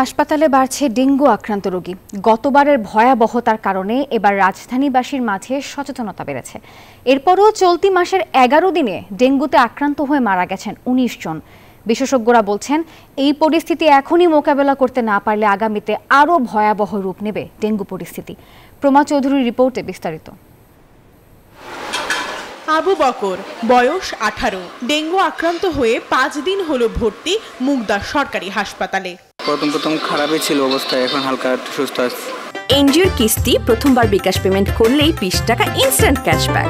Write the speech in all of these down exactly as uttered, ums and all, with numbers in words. হাসপাতালে বাড়ছে ডেঙ্গু আক্রান্ত রোগী। গতবারের ভয়াবহতার কারণে এবার রাজধানীবাসীর মাঝে সচেতনতা বেড়েছে। এরপরও চলতি মাসের এগারো দিনে ডেঙ্গুতে আক্রান্ত হয়ে মারা গেছেন উনিশ জন। বিশেষজ্ঞরা বলছেন, এই পরিস্থিতি এখনই মোকাবেলা করতে না পারলে আগামীতে আরও ভয়াবহ রূপ নেবে ডেঙ্গু পরিস্থিতি। প্রমা চৌধুরীর রিপোর্টে বিস্তারিত। আবু বকর, বয়স আঠারো, ডেঙ্গু আক্রান্ত হয়ে পাঁচ দিন হলো ভর্তি মুগদা সরকারি হাসপাতালে। প্রথম প্রথম খারাপই ছিল অবস্থা, এখন হালকা সুস্থ আছে। এনজিওর কিস্তি প্রথমবার বিকাশ পেমেন্ট করলেই বিশ টাকা ইনস্ট্যান্ট ক্যাশব্যাক।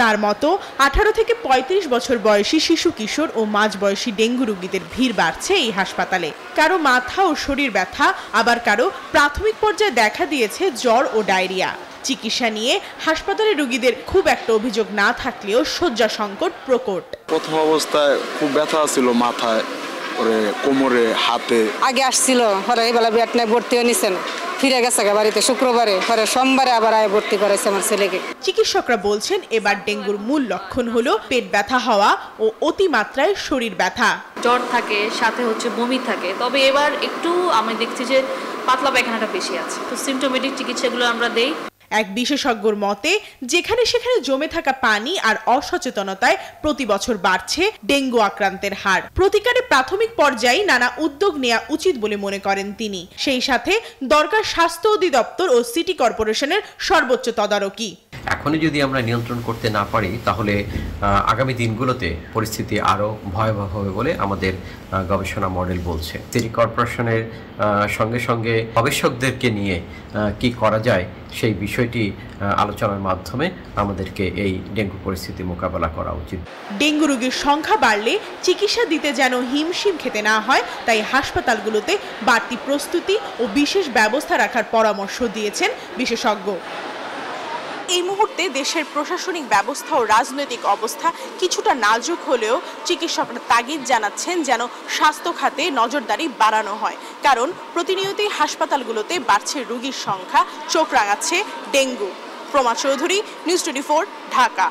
তার মতো আঠারো থেকে পঁয়ত্রিশ বছর বয়সী শিশু, কিশোর ও মাঝবয়সী ডেঙ্গু রোগীদের ভিড় বাড়ছে এই হাসপাতালে। কারো মাথা ও শরীর ব্যথা, আবার কারো প্রাথমিক পর্যায়ে দেখা দিয়েছে জ্বর ও ডায়রিয়া। চিকিৎসা নিয়ে হাসপাতালে রোগীদের খুব একটা অভিযোগ না থাকলেও শয্যা সংকট প্রকট। প্রথম অবস্থায় খুব ব্যথা ছিল মাথায়, পরে কোমরে, হাতে। আগে আসছিল পরে এইবেলা ব্যাট নাই ভর্তি হয়ে নিছেন, ফিরে গেছে বাড়িতে শুক্রবারে, পরে সোমবারে আবার আয় ভর্তি করাইছে আমার ছেলেকে। চিকিৎসকরা বলছেন এবার ডেঙ্গুর মূল লক্ষণ হলো পেট ব্যথা হওয়া ও অতিমাত্রায় শরীর ব্যথা, জ্বর থাকে, সাথে হচ্ছে বমি থাকে। তবে এবার একটু আমি দেখছি যে পাতলা পায়খানাটা বেশি আছে, তো সিম্পটোমেটিক চিকিৎসাগুলো আমরা দেই। এক বিশেষজ্ঞর মতে, যেখানে সেখানে জমে থাকা পানি আর অসচেতনতায় প্রতি বছর বাড়ছে ডেঙ্গু আক্রান্তের হার। প্রতিকারে প্রাথমিক পর্যায়ে নানা উদ্যোগ নেওয়া উচিত বলে মনে করেন তিনি। সেই সাথে দরকার স্বাস্থ্য অধিদপ্তর ও সিটি কর্পোরেশনের সর্বোচ্চ তদারকি। এখনই যদি আমরা নিয়ন্ত্রণ করতে না পারি, তাহলে আগামী দিনগুলোতে পরিস্থিতি আরও ভয়াবহ হবে বলে আমাদের গবেষণা মডেল বলছে। সিটি কর্পোরেশনের সঙ্গে সঙ্গে গবেষকদেরকে নিয়ে কি করা যায় সেই বিষয়টি আলোচনার মাধ্যমে আমাদেরকে এই ডেঙ্গু পরিস্থিতি মোকাবেলা করা উচিত। ডেঙ্গু রোগীর সংখ্যা বাড়লে চিকিৎসা দিতে যেন হিমশিম খেতে না হয়, তাই হাসপাতালগুলোতে বাড়তি প্রস্তুতি ও বিশেষ ব্যবস্থা রাখার পরামর্শ দিয়েছেন বিশেষজ্ঞ। এই মুহূর্তে দেশের প্রশাসনিক ব্যবস্থা ও রাজনৈতিক অবস্থা কিছুটা নাজুক হলেও চিকিৎসকরা তাগিদ জানাচ্ছেন যেন স্বাস্থ্য খাতে নজরদারি বাড়ানো হয়, কারণ প্রতিনিয়তই হাসপাতালগুলোতে বাড়ছে রোগীর সংখ্যা, চোখ রাঙাচ্ছে dengue. প্রমা Chowdhury, news twenty four, Dhaka.